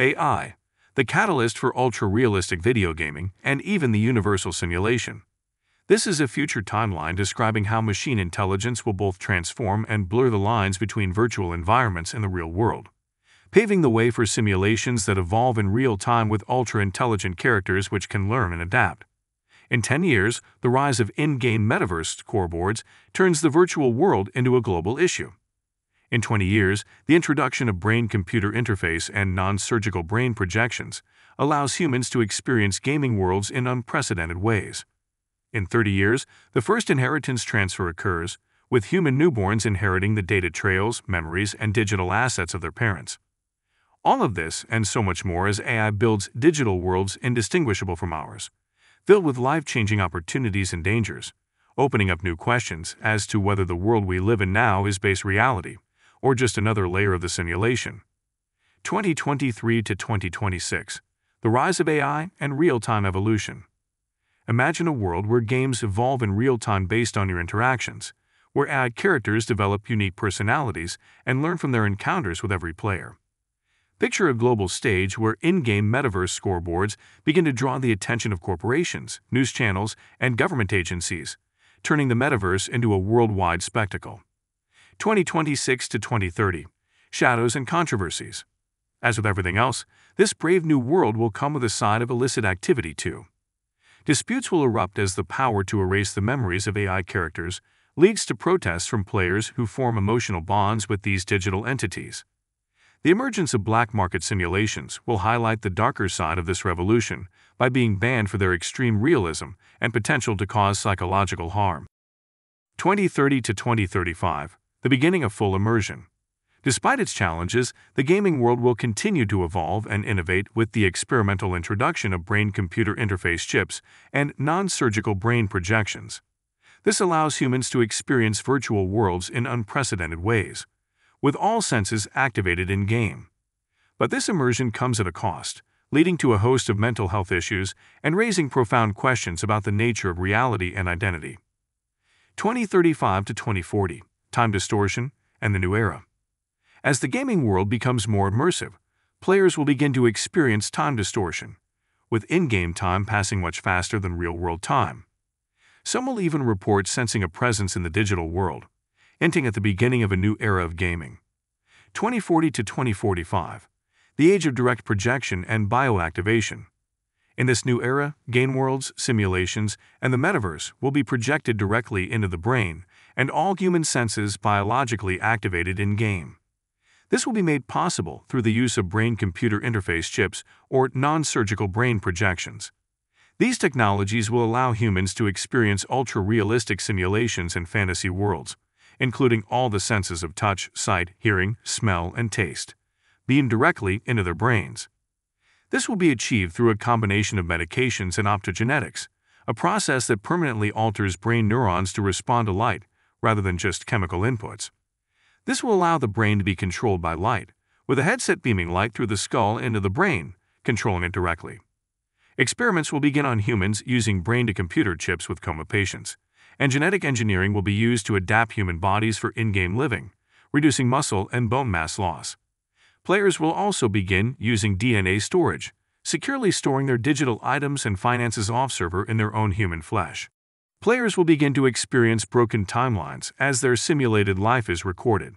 AI, the catalyst for ultra-realistic video gaming and even the universal simulation. This is a future timeline describing how machine intelligence will both transform and blur the lines between virtual environments and the real world, paving the way for simulations that evolve in real time with ultra-intelligent characters which can learn and adapt. In 10 years, the rise of in-game metaverse scoreboards turns the virtual world into a global issue. In 20 years, the introduction of brain-computer interface and non-surgical brain projections allows humans to experience gaming worlds in unprecedented ways. In 30 years, the first inheritance transfer occurs, with human newborns inheriting the data trails, memories, and digital assets of their parents. All of this and so much more as AI builds digital worlds indistinguishable from ours, filled with life-changing opportunities and dangers, opening up new questions as to whether the world we live in now is base reality or just another layer of the simulation. 2023 to 2026, the rise of AI and real-time evolution. Imagine a world where games evolve in real-time based on your interactions, where AI characters develop unique personalities and learn from their encounters with every player. Picture a global stage where in-game metaverse scoreboards begin to draw the attention of corporations, news channels, and government agencies, turning the metaverse into a worldwide spectacle. 2026 to 2030, shadows and controversies. As with everything else, this brave new world will come with a side of illicit activity too. Disputes will erupt as the power to erase the memories of AI characters leads to protests from players who form emotional bonds with these digital entities. The emergence of black market simulations will highlight the darker side of this revolution by being banned for their extreme realism and potential to cause psychological harm. 2030 to 2035, the beginning of full immersion. Despite its challenges, the gaming world will continue to evolve and innovate with the experimental introduction of brain-computer interface chips and non-surgical brain projections. This allows humans to experience virtual worlds in unprecedented ways, with all senses activated in-game. But this immersion comes at a cost, leading to a host of mental health issues and raising profound questions about the nature of reality and identity. 2035 to 2040, time distortion and the new era. As the gaming world becomes more immersive, players will begin to experience time distortion, with in-game time passing much faster than real-world time. Some will even report sensing a presence in the digital world, hinting at the beginning of a new era of gaming. 2040 to 2045, the age of direct projection and bioactivation. In this new era, game worlds, simulations, and the metaverse will be projected directly into the brain and all human senses biologically activated in-game. This will be made possible through the use of brain-computer interface chips or non-surgical brain projections. These technologies will allow humans to experience ultra-realistic simulations and fantasy worlds, including all the senses of touch, sight, hearing, smell, and taste, beamed directly into their brains. This will be achieved through a combination of medications and optogenetics, a process that permanently alters brain neurons to respond to light rather than just chemical inputs. This will allow the brain to be controlled by light, with a headset beaming light through the skull into the brain, controlling it directly. Experiments will begin on humans using brain-to-computer chips with coma patients, and genetic engineering will be used to adapt human bodies for in-game living, reducing muscle and bone mass loss. Players will also begin using DNA storage, securely storing their digital items and finances off-server in their own human flesh. Players will begin to experience broken timelines as their simulated life is recorded.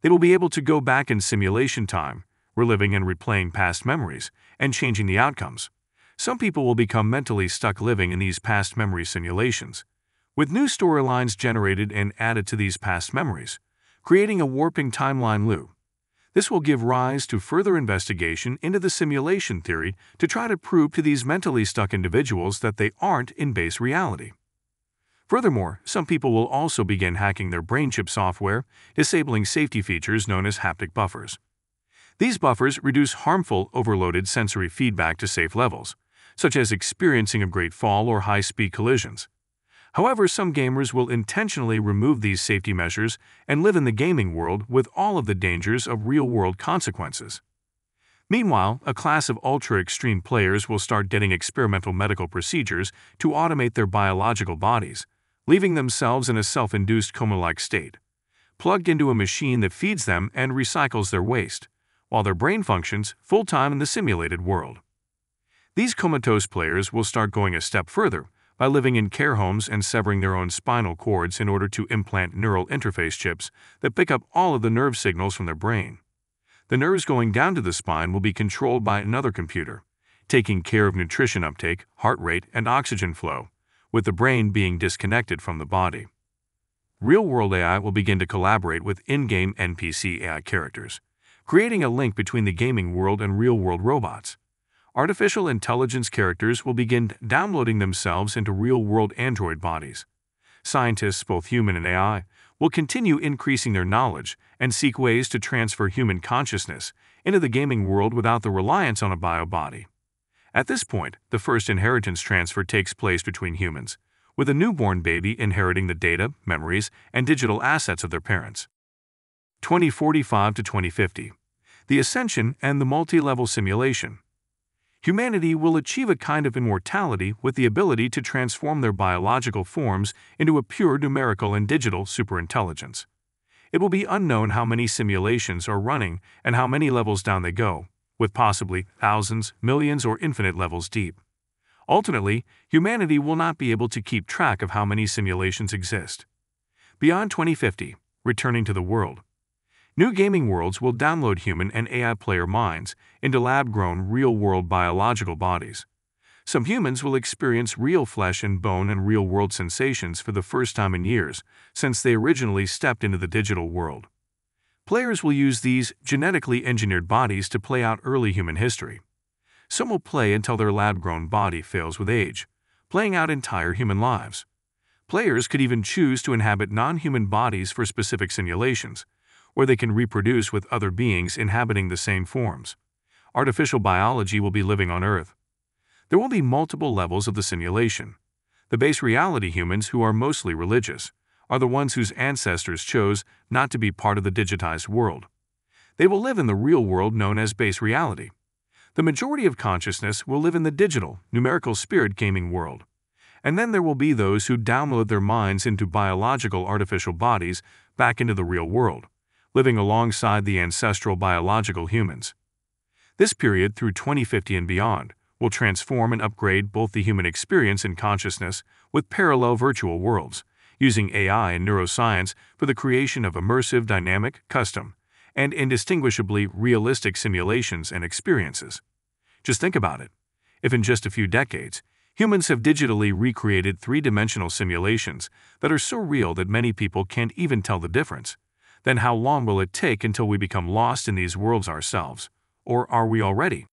They will be able to go back in simulation time, reliving and replaying past memories, and changing the outcomes. Some people will become mentally stuck living in these past memory simulations, with new storylines generated and added to these past memories, creating a warping timeline loop. This will give rise to further investigation into the simulation theory to try to prove to these mentally stuck individuals that they aren't in base reality. Furthermore, some people will also begin hacking their brain chip software, disabling safety features known as haptic buffers. These buffers reduce harmful, overloaded sensory feedback to safe levels, such as experiencing a great fall or high-speed collisions. However, some gamers will intentionally remove these safety measures and live in the gaming world with all of the dangers of real-world consequences. Meanwhile, a class of ultra-extreme players will start getting experimental medical procedures to automate their biological bodies, leaving themselves in a self-induced coma-like state, plugged into a machine that feeds them and recycles their waste, while their brain functions full-time in the simulated world. These comatose players will start going a step further by living in care homes and severing their own spinal cords in order to implant neural interface chips that pick up all of the nerve signals from their brain. The nerves going down to the spine will be controlled by another computer, taking care of nutrition uptake, heart rate, and oxygen flow, with the brain being disconnected from the body. Real-world AI will begin to collaborate with in-game NPC AI characters, creating a link between the gaming world and real-world robots. Artificial intelligence characters will begin downloading themselves into real-world android bodies. Scientists, both human and AI, will continue increasing their knowledge and seek ways to transfer human consciousness into the gaming world without the reliance on a biobody. At this point, the first inheritance transfer takes place between humans, with a newborn baby inheriting the data, memories, and digital assets of their parents. 2045 to 2050. The Ascension and the Multi-Level Simulation. Humanity will achieve a kind of immortality with the ability to transform their biological forms into a pure numerical and digital superintelligence. It will be unknown how many simulations are running and how many levels down they go, with possibly thousands, millions, or infinite levels deep. Ultimately, humanity will not be able to keep track of how many simulations exist. Beyond 2050, returning to the world. New gaming worlds will download human and AI player minds into lab-grown real-world biological bodies. Some humans will experience real flesh and bone and real-world sensations for the first time in years since they originally stepped into the digital world. Players will use these genetically engineered bodies to play out early human history. Some will play until their lab-grown body fails with age, playing out entire human lives. Players could even choose to inhabit non-human bodies for specific simulations, where they can reproduce with other beings inhabiting the same forms. Artificial biology will be living on Earth. There will be multiple levels of the simulation. The base reality humans, who are mostly religious, are the ones whose ancestors chose not to be part of the digitized world. They will live in the real world known as base reality. The majority of consciousness will live in the digital, numerical spirit gaming world. And then there will be those who download their minds into biological artificial bodies back into the real world, living alongside the ancestral biological humans. This period through 2050 and beyond will transform and upgrade both the human experience and consciousness with parallel virtual worlds, using AI and neuroscience for the creation of immersive, dynamic, custom, and indistinguishably realistic simulations and experiences. Just think about it. If in just a few decades, humans have digitally recreated three-dimensional simulations that are so real that many people can't even tell the difference, then how long will it take until we become lost in these worlds ourselves? Or are we already?